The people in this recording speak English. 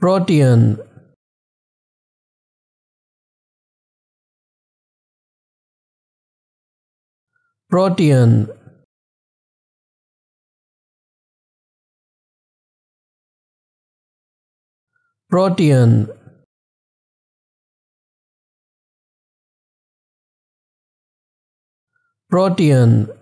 Protean. Protean. Protean. Protean.